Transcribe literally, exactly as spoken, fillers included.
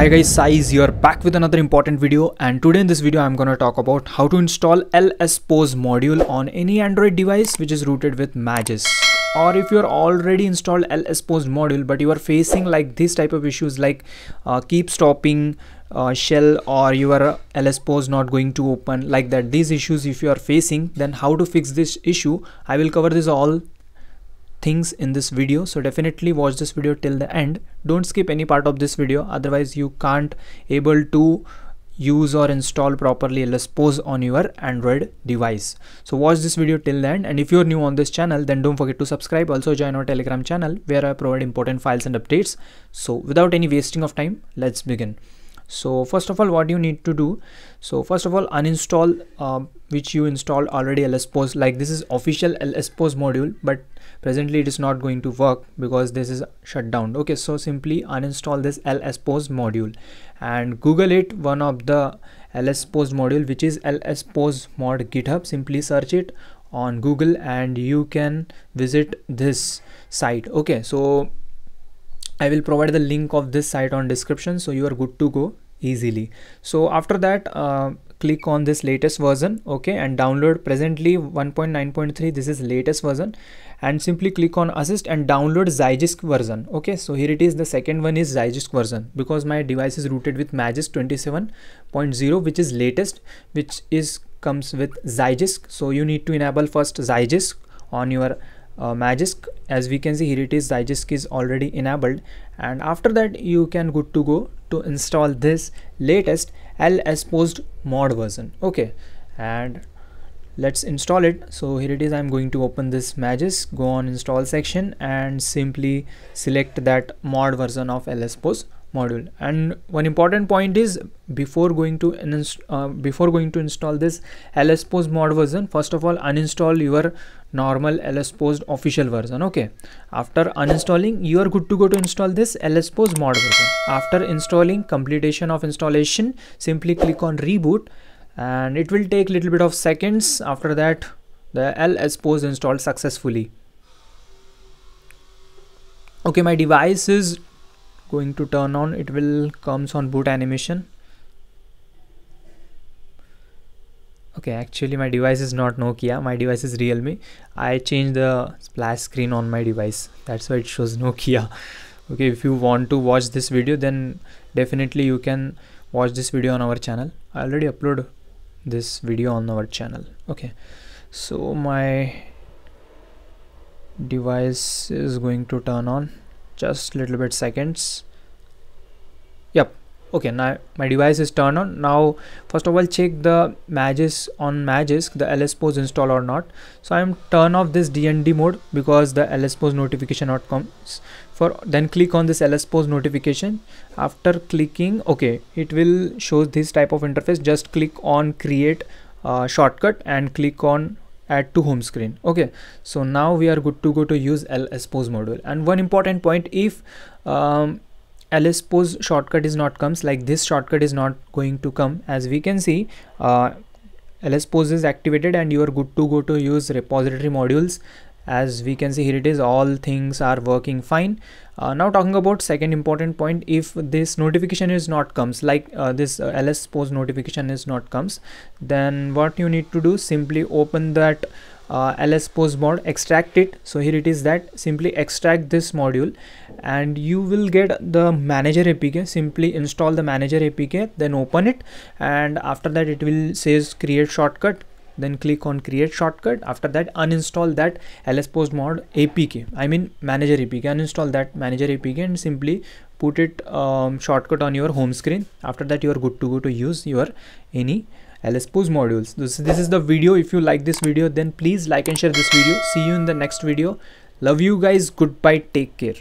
Hi guys, Size here, back with another important video, and today in this video I'm gonna talk about how to install LSPosed module on any Android device which is rooted with Magisk. Or if you're already installed LSPosed module but you are facing like this type of issues like uh, keep stopping uh, shell or your LSPosed not going to open, like that, these issues if you are facing, then how to fix this issue. I will cover this all things in this video, so definitely watch this video till the end. Don't skip any part of this video, otherwise you can't able to use or install properly LSPosed on your Android device. So watch this video till the end, and if you're new on this channel then don't forget to subscribe. Also join our Telegram channel where I provide important files and updates. So without any wasting of time, let's begin. So first of all, what you need to do, so first of all uninstall um, which you installed already LSPosed. Like this is official LSPosed module but presently it is not going to work because this is shut down. Okay, so simply uninstall this LSPosed module and Google it, one of the LSPosed module which is LSPosed mod GitHub. Simply search it on Google and you can visit this site. Okay, so I will provide the link of this site on description, so you are good to go easily. So after that uh, click on this latest version, okay, and download presently one point nine point three, this is latest version, and simply click on assist and download Zygisk version. Okay, so here it is, the second one is Zygisk version because my device is rooted with Magisk twenty-seven point zero which is latest, which is comes with Zygisk. So you need to enable first Zygisk on your Uh, Magisk. As we can see here it is, Zygisk is already enabled, and after that you can good to go to install this latest LSPosed mod version. Okay, and let's install it. So here it is, I'm going to open this Magisk, go on install section and simply select that mod version of LSPosed module. And one important point is before going to uh, before going to install this LSPosed mod version, first of all uninstall your normal LSPosed official version. Okay, after uninstalling you are good to go to install this LSPosed mod version. After installing, completion of installation, simply click on reboot and it will take little bit of seconds. After that the LSPosed installed successfully. Okay, my device is going to turn on, it will comes on boot animation. Okay, actually my device is not Nokia, my device is Realme. I changed the splash screen on my device, that's why it shows Nokia. Okay, if you want to watch this video then definitely you can watch this video on our channel. I already upload this video on our channel. Okay, so my device is going to turn on, just little bit seconds. Yep, okay, now my device is turned on. Now first of all check the Magisk, on Magisk the LSPosed install or not. So I am turn off this D N D mode because the LSPosed notification not comes for, then click on this LSPosed notification. After clicking, okay, it will show this type of interface. Just click on create uh, shortcut and click on add to home screen. Okay, so now we are good to go to use LSPosed module. And one important point, if um, LSPosed shortcut is not comes, like this shortcut is not going to come, as we can see uh, LSPosed is activated and you are good to go to use repository modules. As we can see here it is, all things are working fine. Uh, now talking about second important point, if this notification is not comes, like uh, this uh, LSPosed notification is not comes, then what you need to do, simply open that uh, LSPosed mod, extract it. So here it is, that simply extract this module and you will get the manager A P K. Simply install the manager A P K, then open it, and after that it will says create shortcut, then click on create shortcut. After that uninstall that LSPosed mod A P K, I mean manager A P K, uninstall that manager A P K and simply put it um, shortcut on your home screen. After that you are good to go to use your any LSPosed modules. This, this is the video. If you like this video then please like and share this video. See you in the next video. Love you guys, goodbye, take care.